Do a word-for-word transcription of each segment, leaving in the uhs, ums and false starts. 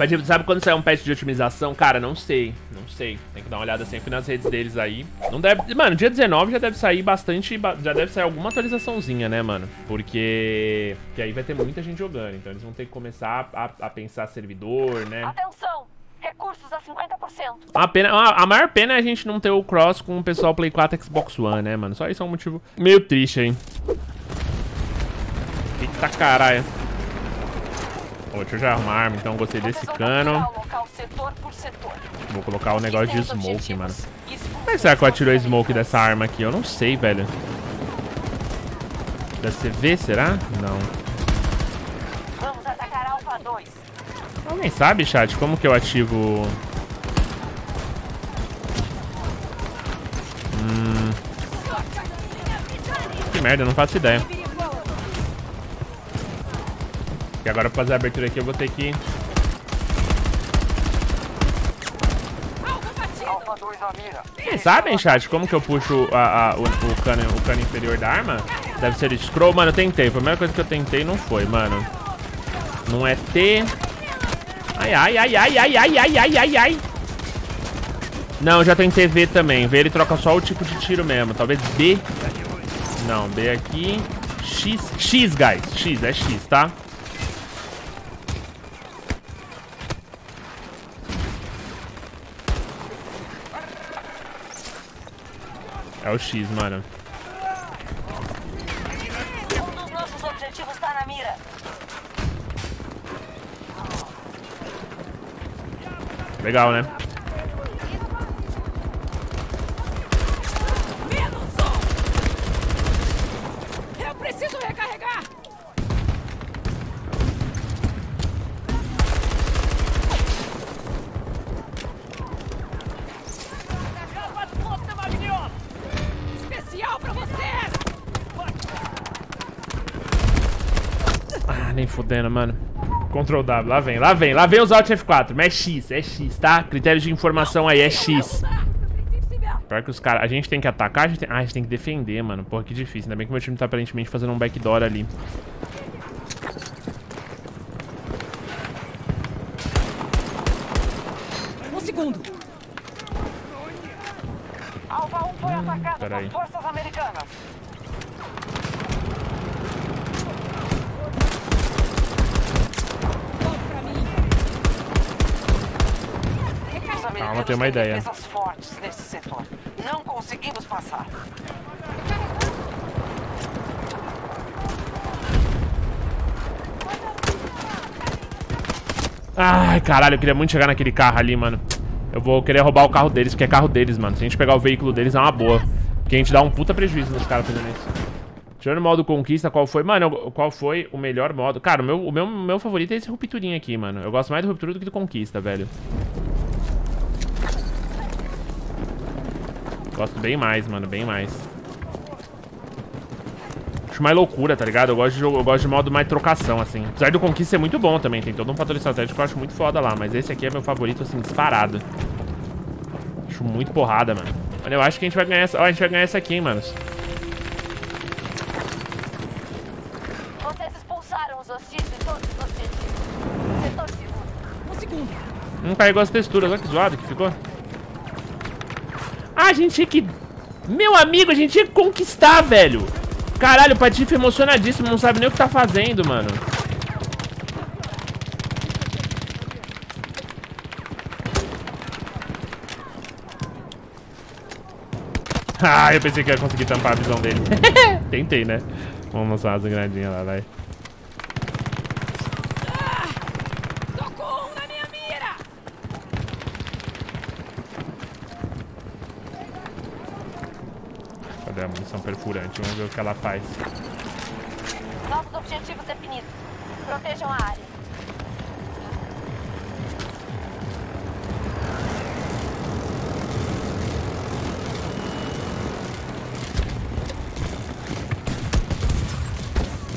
Patife, sabe quando sai um patch de otimização? Cara, não sei, não sei. Tem que dar uma olhada sempre nas redes deles aí. Não deve... Mano, dia dezenove já deve sair bastante... Já deve sair alguma atualizaçãozinha, né, mano? Porque... Porque aí vai ter muita gente jogando. Então eles vão ter que começar a, a pensar servidor, né? Atenção! Recursos a cinquenta por cento. A, pena, a, a maior pena é a gente não ter o cross com o pessoal Play quatro Xbox One, né, mano? Só isso é um motivo meio triste, hein? Eita caralho. Oh, deixa eu já arrumar a arma, então. Gostei desse cano. Vou colocar o negócio de smoke, mano. Como é que será que eu atirei o smoke dessa arma aqui? Eu não sei, velho. Da C V, será? Não. Vamos atacar Alpha dois. Alguém sabe, chat, como que eu ativo... Hum... Que merda, eu não faço ideia. E agora pra fazer a abertura aqui eu vou ter que... Vocês sabem, chat, como que eu puxo a, a, o, o, cano, o cano inferior da arma? Deve ser de scroll. Mano, eu tentei. Foi a primeira coisa que eu tentei, não foi, mano. Não é T... Ai, ai, ai, ai, ai, ai, ai, ai, ai, ai. Não, já tentei V também. V ele troca só o tipo de tiro mesmo. Talvez B. Não, B aqui. X. X, guys. X, é X, tá? É o X, mano. Um dos nossos objetivos tá na mira. Legal, né? Eu preciso recarregar. Especial para vocês. Ah, nem fudendo, mano. Ctrl W, lá vem, lá vem, lá vem os Alt F quatro. Mas é X, é X, tá? Critério de informação aí é X. Pior que os caras... A gente tem que atacar, a gente tem... Ah, a gente tem que defender, mano. Porra, que difícil. Ainda bem que meu time tá aparentemente fazendo um backdoor ali. Um segundo. Alpha um foi atacado por forças americanas. Calma, eu tenho uma ideia. Não conseguimos passar. Ai, caralho, eu queria muito chegar naquele carro ali, mano. Eu vou querer roubar o carro deles, porque é carro deles, mano. Se a gente pegar o veículo deles, é uma boa. Porque a gente dá um puta prejuízo nos caras fazendo isso. Tirando o modo conquista, qual foi... Mano, eu, qual foi o melhor modo? Cara, o meu, o meu, meu favorito é esse rupturinha aqui, mano. Eu gosto mais do ruptura do que do conquista, velho. Gosto bem mais, mano, bem mais. Acho mais loucura, tá ligado? Eu gosto de, eu gosto de modo mais trocação, assim. Apesar do Conquista ser muito bom também, tem todo um fator estratégico que eu acho muito foda lá. Mas esse aqui é meu favorito, assim, disparado. Acho muito porrada, mano. Mano, eu acho que a gente vai ganhar essa... Ó, a gente vai ganhar essa aqui, hein, manos. Vocês expulsaram os hostis de todos os hostis. Setor seguro. Um segundo. Não carregou as texturas, olha que zoado que ficou. Ah, a gente tinha que... Meu amigo, a gente tinha que conquistar, velho. Caralho, o Patife emocionadíssimo. Não sabe nem o que tá fazendo, mano. Ah, eu pensei que ia conseguir tampar a visão dele. Tentei, né? Vamos mostrar umas engradinhas lá, vai. Cadê a munição perfurante? Vamos ver o que ela faz. Novos objetivos definidos. Protejam a área.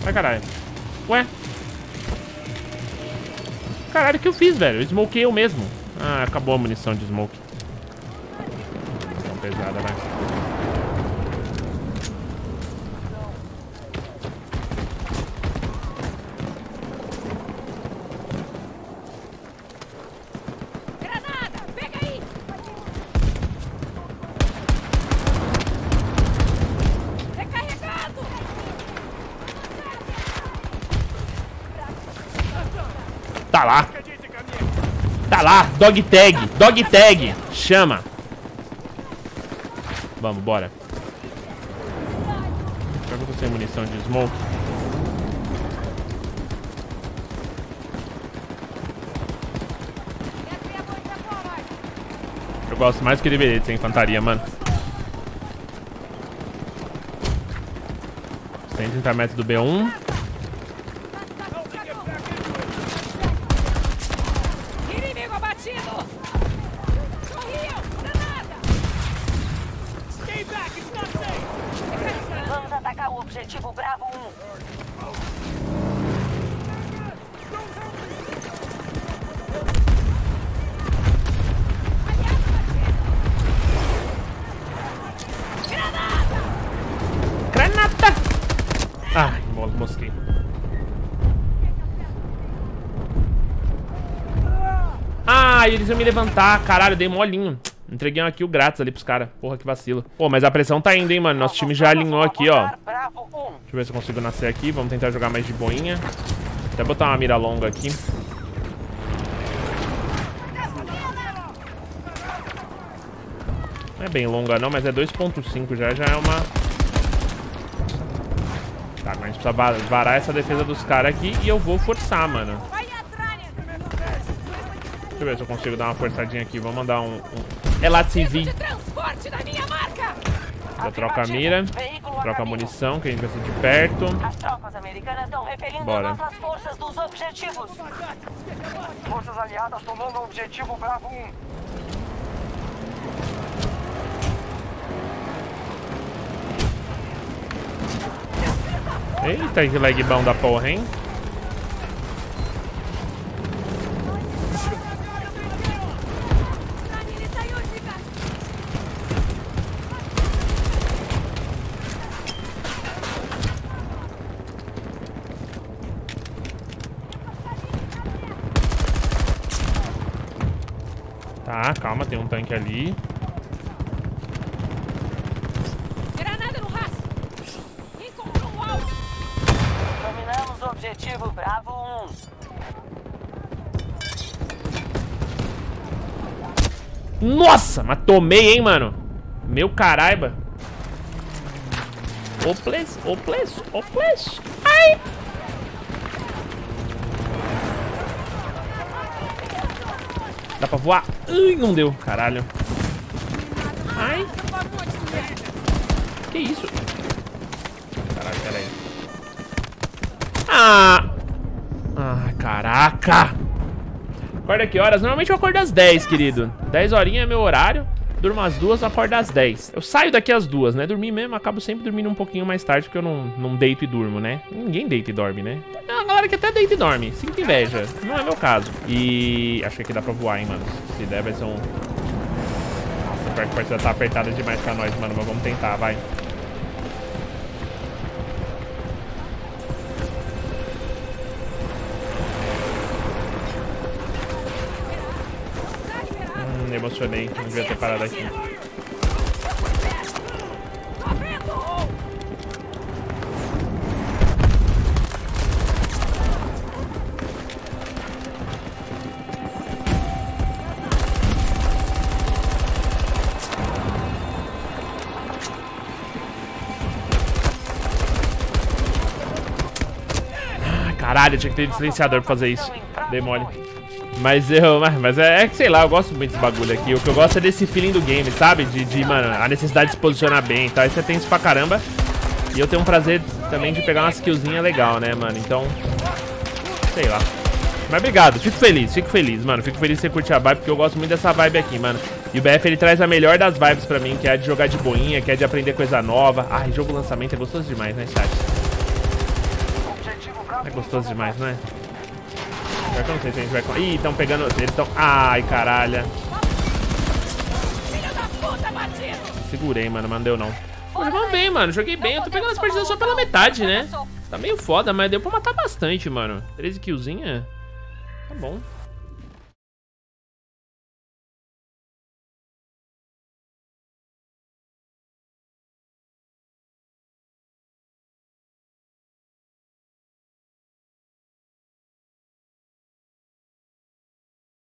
Ai, caralho. Ué? Caralho, o que eu fiz, velho? Eu smokei eu mesmo. Ah, acabou a munição de smoke. Munição pesada, né? Tá lá, dog tag, dog tag. Chama. Vamos, bora. Será que eu tô sem munição de smoke? Eu gosto mais que deveria de ser infantaria, mano. cento e trinta metros do B um. Inimigo abatido! Sorriu! Granada! Stay back, it's not safe! Vamos atacar o objetivo Bravo um. Ah, mosquei. Ah, eles iam me levantar. Caralho, eu dei molinho. Entreguei um aqui o grátis ali pros caras. Porra, que vacilo. Pô, mas a pressão tá indo, hein, mano. Nosso time já alinhou aqui, ó. Deixa eu ver se eu consigo nascer aqui. Vamos tentar jogar mais de boinha. Até botar uma mira longa aqui. Não é bem longa não, mas é dois ponto cinco. Já, já é uma... Tá, mas a gente precisa varar essa defesa dos caras aqui e eu vou forçar, mano. Deixa eu ver se eu consigo dar uma forçadinha aqui. Vamos mandar um... um... É lá de C V. Já troca a mira. Troca a munição, que a gente vai ser de perto. As tropas americanas estão repelindo nossas forças dos objetivos. Forças aliadas tomando o objetivo Bravo um. Eita, que lag bom da porra, hein? Tá, calma, tem um tanque ali. Objetivo Bravo um. Nossa, mas tomei, hein, mano. Meu caraiba. Oples, oples, oples. Ai. Dá pra voar? Ai, não deu, caralho. Ai. Que isso? Caralho, peraí. Ah, ah, caraca. Acorda que horas? Normalmente eu acordo às dez, querido. dez horinhas é meu horário. Durmo às duas, acordo às dez. Eu saio daqui às duas, né? Dormir mesmo, acabo sempre dormindo um pouquinho mais tarde. Porque eu não, não deito e durmo, né? Ninguém deita e dorme, né? Tem uma galera que até deita e dorme. Sinto inveja. Não é meu caso. E acho que aqui dá pra voar, hein, mano. Se der vai ser um... Nossa, pior que a partida tá apertada demais pra nós, mano. Mas vamos tentar, vai. Me emocionei, não devia ter parado aqui. Caralho, tinha que ter silenciador pra fazer isso. Dei mole. Mas eu, mas é que sei lá, eu gosto muito desse bagulho aqui. O que eu gosto é desse feeling do game, sabe? De, de mano, a necessidade de se posicionar bem e tal. E você tem isso pra caramba. E eu tenho um prazer também de pegar uma skillzinha legal, né, mano? Então, sei lá. Mas obrigado, fico feliz, fico feliz, mano. Fico feliz de você curtir a vibe, porque eu gosto muito dessa vibe aqui, mano. E o B F, ele traz a melhor das vibes pra mim, que é a de jogar de boinha, que é de aprender coisa nova. Ai, jogo lançamento é gostoso demais, né, chat? É gostoso demais, não é? Eu não sei se a gente vai... Ih, estão pegando... Eles estão... Ai, caralho. Segurei, mano. Mas não deu, não. Pô, jogou bem, mano. Joguei bem. Eu tô pegando as partidas só pela metade, né? Tá meio foda, mas deu pra matar bastante, mano. treze killzinha? Tá bom.